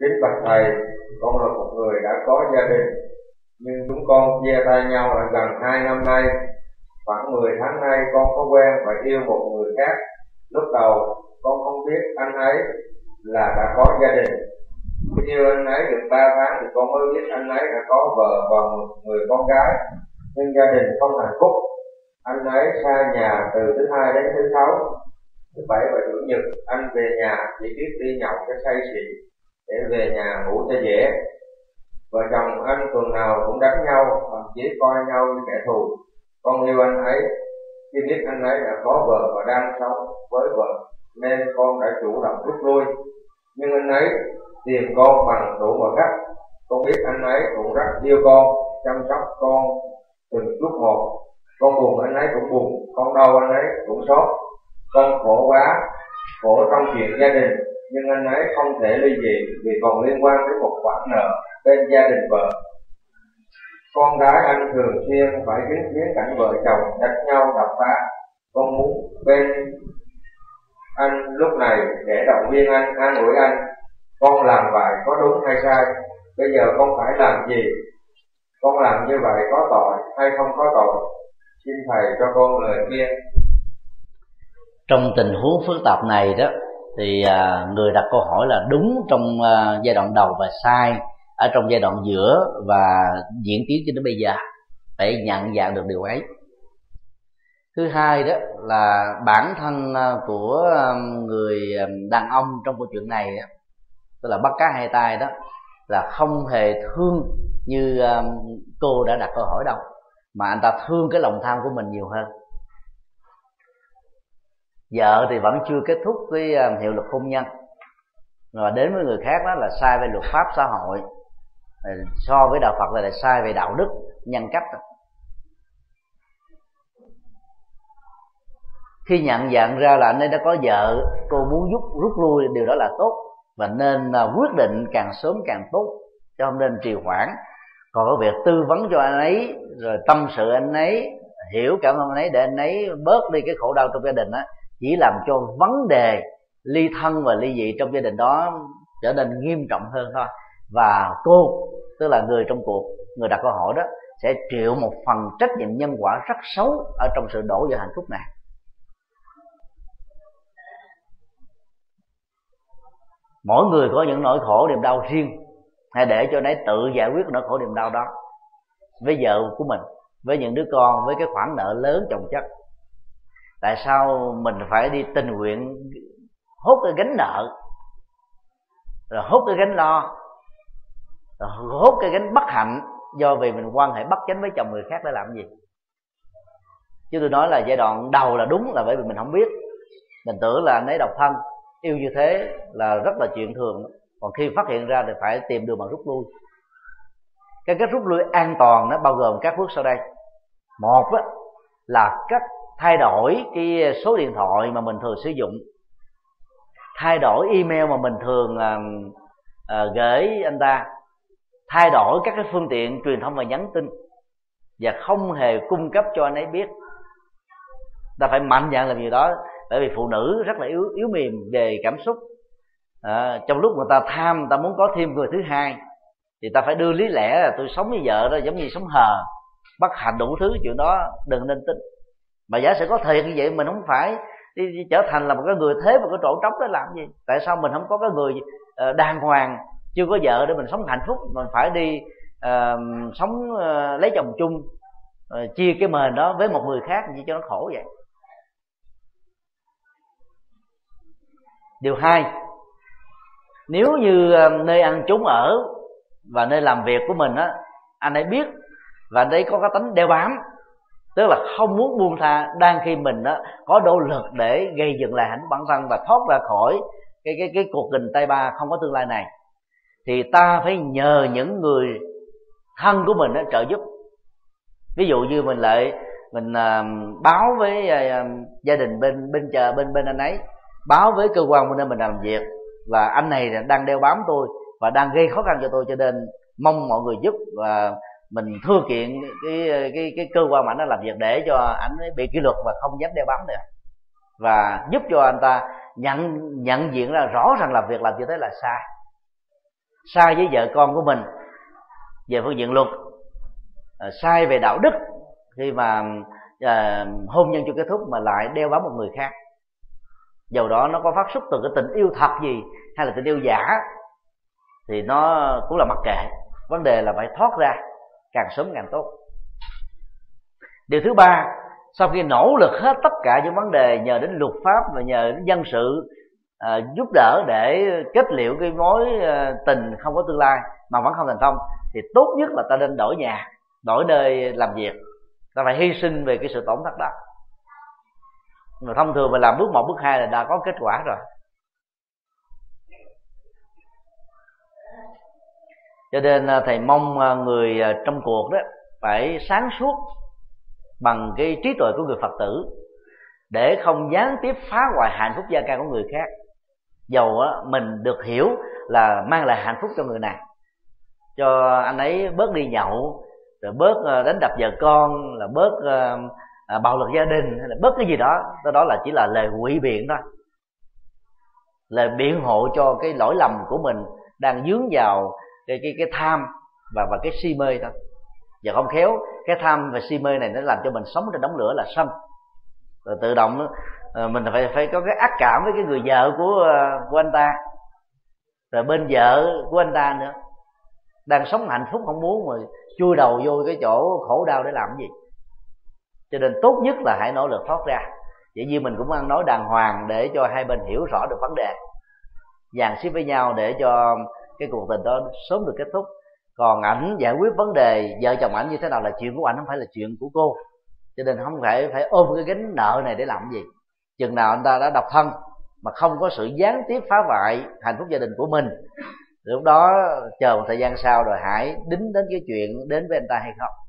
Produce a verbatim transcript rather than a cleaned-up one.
Kính bạch thầy, con là một người đã có gia đình, nhưng chúng con chia tay nhau là gần hai năm nay. Khoảng mười tháng nay con có quen và yêu một người khác. Lúc đầu con không biết anh ấy là đã có gia đình. Khi yêu anh ấy được ba tháng thì con mới biết anh ấy đã có vợ và một người con gái, nhưng gia đình không hạnh phúc. Anh ấy xa nhà từ thứ hai đến thứ sáu, thứ bảy và chủ nhật. Anh về nhà chỉ biết đi nhậu cho say xỉn để về nhà ngủ cho dễ. Vợ chồng anh tuần nào cũng đánh nhau, thậm chí coi nhau như kẻ thù. Con yêu anh ấy khi biết anh ấy đã có vợ và đang sống với vợ nên con đã chủ động rút lui, nhưng anh ấy tìm con bằng đủ mọi cách. Con biết anh ấy cũng rất yêu con, chăm sóc con từng chút một. Con buồn anh ấy cũng buồn, con đau anh ấy cũng xót. Con khổ quá, khổ trong chuyện gia đình, nhưng anh ấy không thể ly dị vì còn liên quan đến một khoản nợ bên gia đình vợ. Con gái anh thường xuyên phải chứng kiến cảnh vợ chồng đánh nhau đập phá. Con muốn bên anh lúc này để động viên anh, an ủi anh. Con làm vậy có đúng hay sai? Bây giờ con phải làm gì? Con làm như vậy có tội hay không có tội? Xin thầy cho con lời khuyên. Trong tình huống phức tạp này đó thì người đặt câu hỏi là đúng trong giai đoạn đầu và sai ở trong giai đoạn giữa và diễn tiến cho đến bây giờ, phải nhận dạng được điều ấy. Thứ hai đó là bản thân của người đàn ông trong câu chuyện này, tức là bắt cá hai tay đó, là không hề thương như cô đã đặt câu hỏi đâu, mà anh ta thương cái lòng tham của mình nhiều hơn. Vợ thì vẫn chưa kết thúc với hiệu lực hôn nhân, rồi đến với người khác đó là sai về luật pháp xã hội, so với đạo Phật là lại sai về đạo đức nhân cách. Khi nhận dạng ra là anh ấy đã có vợ, cô muốn giúp rút lui, điều đó là tốt và nên quyết định càng sớm càng tốt, chứ không nên trì hoãn. Còn có việc tư vấn cho anh ấy, rồi tâm sự anh ấy, hiểu cảm ơn anh ấy để anh ấy bớt đi cái khổ đau trong gia đình đó, chỉ làm cho vấn đề ly thân và ly dị trong gia đình đó trở nên nghiêm trọng hơn thôi. Và cô, tức là người trong cuộc, người đặt câu hỏi đó, sẽ chịu một phần trách nhiệm nhân quả rất xấu ở trong sự đổ vỡ hạnh phúc này. Mỗi người có những nỗi khổ niềm đau riêng, hãy để cho nó tự giải quyết nỗi khổ niềm đau đó với vợ của mình, với những đứa con, với cái khoản nợ lớn chồng chất. Tại sao mình phải đi tình nguyện hốt cái gánh nợ, rồi hốt cái gánh lo, rồi hốt cái gánh bất hạnh do vì mình quan hệ bất chánh với chồng người khác để làm gì? Chứ tôi nói là giai đoạn đầu là đúng, là bởi vì mình không biết, mình tưởng là anh ấy độc thân, yêu như thế là rất là chuyện thường. Còn khi phát hiện ra thì phải tìm đường mà rút lui. Cái cách rút lui an toàn nó bao gồm các bước sau đây. Một là cách thay đổi cái số điện thoại mà mình thường sử dụng, thay đổi email mà mình thường gửi anh ta, thay đổi các cái phương tiện truyền thông và nhắn tin, và không hề cung cấp cho anh ấy biết. Ta phải mạnh dạn làm gì đó, bởi vì phụ nữ rất là yếu, yếu mềm về cảm xúc. À, trong lúc người ta tham, người ta muốn có thêm người thứ hai, thì ta phải đưa lý lẽ là tôi sống với vợ đó giống như sống hờ, bất hạnh đủ thứ, chuyện đó đừng nên tin. Mà giả sử có thiệt như vậy, mình không phải đi, đi trở thành là một cái người thế, một cái chỗ trống đó làm gì? Tại sao mình không có cái người uh, đàng hoàng, chưa có vợ để mình sống hạnh phúc, mình phải đi uh, sống uh, lấy chồng chung, uh, chia cái mền đó với một người khác gì cho nó khổ vậy? Điều hai, nếu như nơi ăn trốn ở và nơi làm việc của mình á, anh ấy biết và anh ấy có cái tính đeo bám, tức là không muốn buông tha, đang khi mình á có nỗ lực để gây dựng lại hạnh bản thân và thoát ra khỏi cái cái cái cuộc tình tay ba không có tương lai này, thì ta phải nhờ những người thân của mình á trợ giúp. Ví dụ như mình lại mình uh, báo với uh, gia đình bên bên chờ bên bên anh ấy, báo với cơ quan bên nơi mình làm việc là anh này đang đeo bám tôi và đang gây khó khăn cho tôi, cho nên mong mọi người giúp, và mình thưa kiện cái cái cái cơ quan mà anh đã làm việc để cho anh ấy bị kỷ luật và không dám đeo bám nữa, và giúp cho anh ta nhận nhận diện ra rõ ràng là việc làm như thế là sai. sai với vợ con của mình về phương diện luật, sai về đạo đức khi mà à, hôn nhân chưa kết thúc mà lại đeo bám một người khác, dầu đó nó có phát xuất từ cái tình yêu thật gì hay là tình yêu giả thì nó cũng là mặc kệ. Vấn đề là phải thoát ra càng sớm càng tốt. Điều thứ ba, sau khi nỗ lực hết tất cả những vấn đề nhờ đến luật pháp và nhờ đến dân sự à, giúp đỡ để kết liễu cái mối à, tình không có tương lai mà vẫn không thành công, thì tốt nhất là ta nên đổi nhà, đổi nơi làm việc. Ta phải hy sinh về cái sự tổn thất đó. Người thông thường mà làm bước một, bước hai là đã có kết quả rồi. Cho nên thầy mong người trong cuộc đó phải sáng suốt bằng cái trí tuệ của người Phật tử, để không gián tiếp phá hoại hạnh phúc gia căn của người khác, dầu mình được hiểu là mang lại hạnh phúc cho người này, cho anh ấy bớt đi nhậu, rồi bớt đánh đập vợ con, là bớt bạo lực gia đình, hay là bớt cái gì đó. Đó đó là chỉ là lời ngụy biện thôi, lời biện hộ cho cái lỗi lầm của mình đang dướng vào cái cái, cái tham và và cái si mê thôi. Và không khéo cái tham và si mê này nó làm cho mình sống trên đống lửa là sân, rồi tự động mình phải phải có cái ác cảm với cái người vợ của của anh ta, rồi bên vợ của anh ta nữa, đang sống hạnh phúc không muốn mà chui đầu vô cái chỗ khổ đau để làm gì. Cho nên tốt nhất là hãy nỗ lực thoát ra. Vậy như mình cũng ăn nói đàng hoàng để cho hai bên hiểu rõ được vấn đề, dàn xếp với nhau để cho cái cuộc tình đó sớm được kết thúc. Còn ảnh giải quyết vấn đề vợ chồng ảnh như thế nào là chuyện của ảnh, không phải là chuyện của cô. Cho nên không phải phải ôm cái gánh nợ này để làm gì. Chừng nào anh ta đã độc thân mà không có sự gián tiếp phá hoại hạnh phúc gia đình của mình, lúc đó chờ một thời gian sau rồi hãy đính đến cái chuyện đến với anh ta hay không.